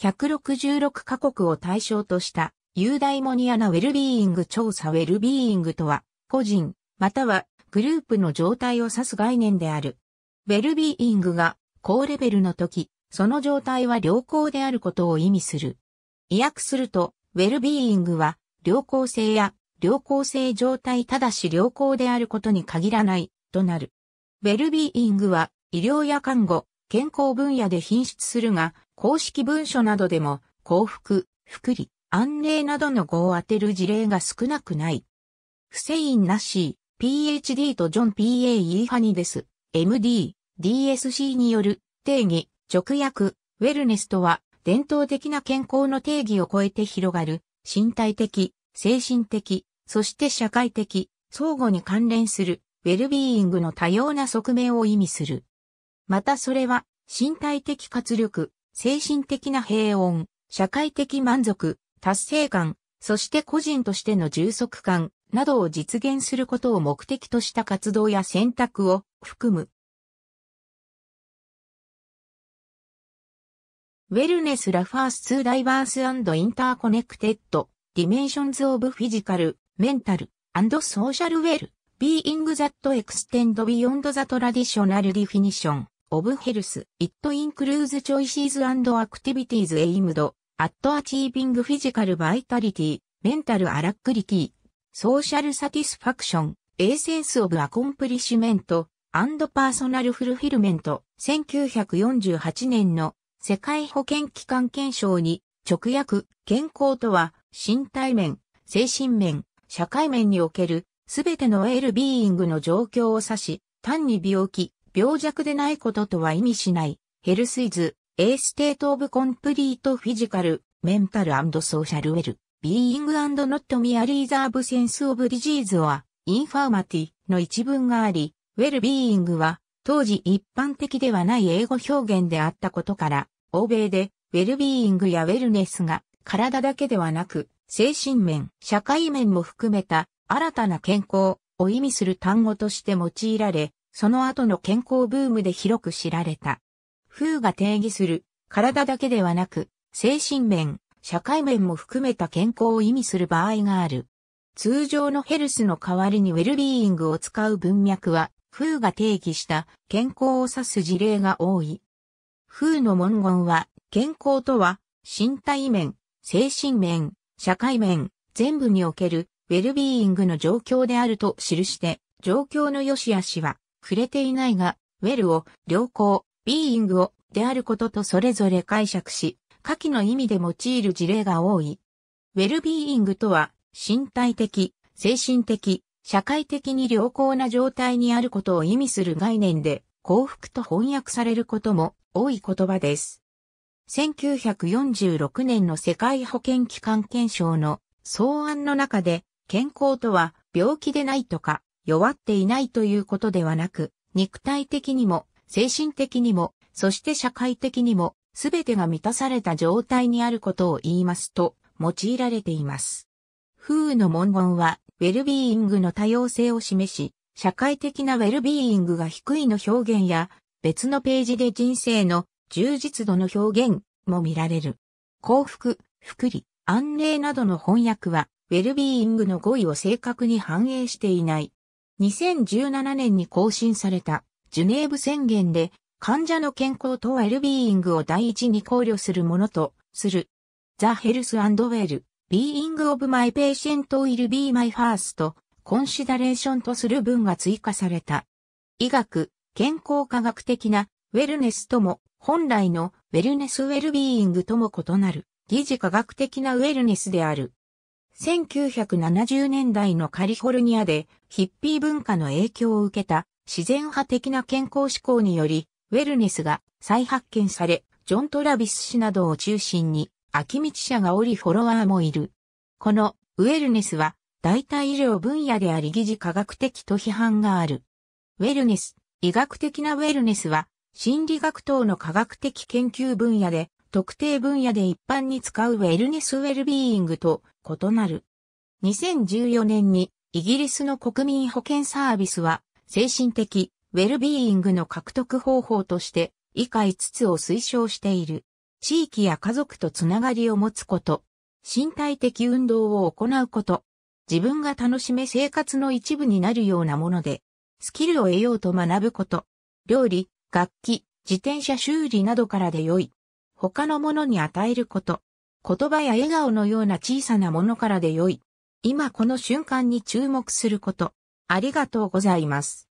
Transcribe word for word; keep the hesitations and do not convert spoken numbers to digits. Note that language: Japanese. ひゃくろくじゅうろくカ国を対象としたユダイモニアなウェルビーイング調査。ウェルビーイングとは、個人、またはグループの状態を指す概念である。ウェルビーイングが高レベルの時、その状態は良好であることを意味する。意訳すると、ウェルビーイングは、良好性や良好性状態ただし良好であることに限らない、となる。ウェルビーイングは、医療や看護、健康分野で頻出するが、公式文書などでも、幸福、福利、安寧などの語を当てる事例が少なくない。Huseyin Naci、ピーエイチディー とJohn ピーエー Ioannidis、エムディー、ディーエスシー による定義、直訳、ウェルネスとは、伝統的な健康の定義を超えて広がる、身体的、精神的、そして社会的、相互に関連する、ウェルビーイングの多様な側面を意味する。またそれは、身体的活力、精神的な平穏、社会的満足、達成感、そして個人としての充足感などを実現することを目的とした活動や選択を含む。Wellness refers to diverse and interconnected dimensions of physical, mental, and social well-being that extend beyond the traditional definition of health. It includes choices and activities aimed at achieving physical vitality, mental alacrity, social satisfaction, a sense of accomplishment, and personal fulfillment. せんきゅうひゃくよんじゅうはちねんの世界保健機関憲章に直訳、健康とは身体面、精神面、社会面におけるすべてのウェルビーイングの状況を指し、単に病気、病弱でないこととは意味しない。ヘルスイズ、A state of complete physical, mental and social well, being and not merely the absence of disease or infirmity の一文があり、ウェルビーイングは当時一般的ではない英語表現であったことから、欧米でウェルビーイングやウェルネスが体だけではなく精神面、社会面も含めた新たな健康を意味する単語として用いられ、その後の健康ブームで広く知られた。ダブリューエイチオーが定義する体だけではなく精神面、社会面も含めた健康を意味する場合がある。通常のヘルスの代わりにウェルビーイングを使う文脈は、ダブリューエイチオーが定義した健康を指す事例が多い。ダブリューエイチオーの文言は、健康とは、身体面、精神面、社会面、全部におけるウェルビーイングの状況であると記して、状況の良し悪しは、触れていないが、ウェルを、良好、ビーイングを、であることとそれぞれ解釈し、下記の意味で用いる事例が多い。ウェルビーイングとは、身体的、精神的、社会的に良好な状態にあることを意味する概念で、幸福と翻訳されることも多い言葉です。せんきゅうひゃくよんじゅうろくねんの世界保健機関憲章の草案の中で、健康とは病気でないとか弱っていないということではなく、肉体的にも精神的にも、そして社会的にも、すべてが満たされた状態にあることを言いますと用いられています。ダブリューエイチオーの文言は、ウェルビーイングの多様性を示し、社会的なウェルビーイングが低いの表現や、別のページで人生の充実度の表現も見られる。幸福、福利、安寧などの翻訳は、ウェルビーイングの語彙を正確に反映していない。にせんじゅうななねんに更新されたジュネーブ宣言で、患者の健康とウェルビーイングを第一に考慮するものとする。The health and well-Being of my patient will be my first consideration とする文が追加された。医学、健康科学的なウェルネスとも本来のウェルネスウェルビーイングとも異なる疑似科学的なウェルネスである。せんきゅうひゃくななじゅうねんだいのカリフォルニアでヒッピー文化の影響を受けた自然派的な健康志向によりウェルネスが再発見され、ジョン・トラビス氏などを中心に秋道者がおりフォロワーもいる。このウェルネスは代替医療分野であり疑似科学的と批判がある。ウェルネス、医学的なウェルネスは心理学等の科学的研究分野で特定分野で一般に使うウェルネスウェルビーイングと異なる。にせんじゅうよねんにイギリスの国民保健サービスは精神的ウェルビーイングの獲得方法として以下いつつを推奨している。地域や家族とつながりを持つこと、身体的運動を行うこと、自分が楽しめ生活の一部になるようなもので、スキルを得ようと学ぶこと、料理、楽器、自転車修理などからでよい、他のものに与えること、言葉や笑顔のような小さなものからでよい、今この瞬間に注目すること、ありがとうございます。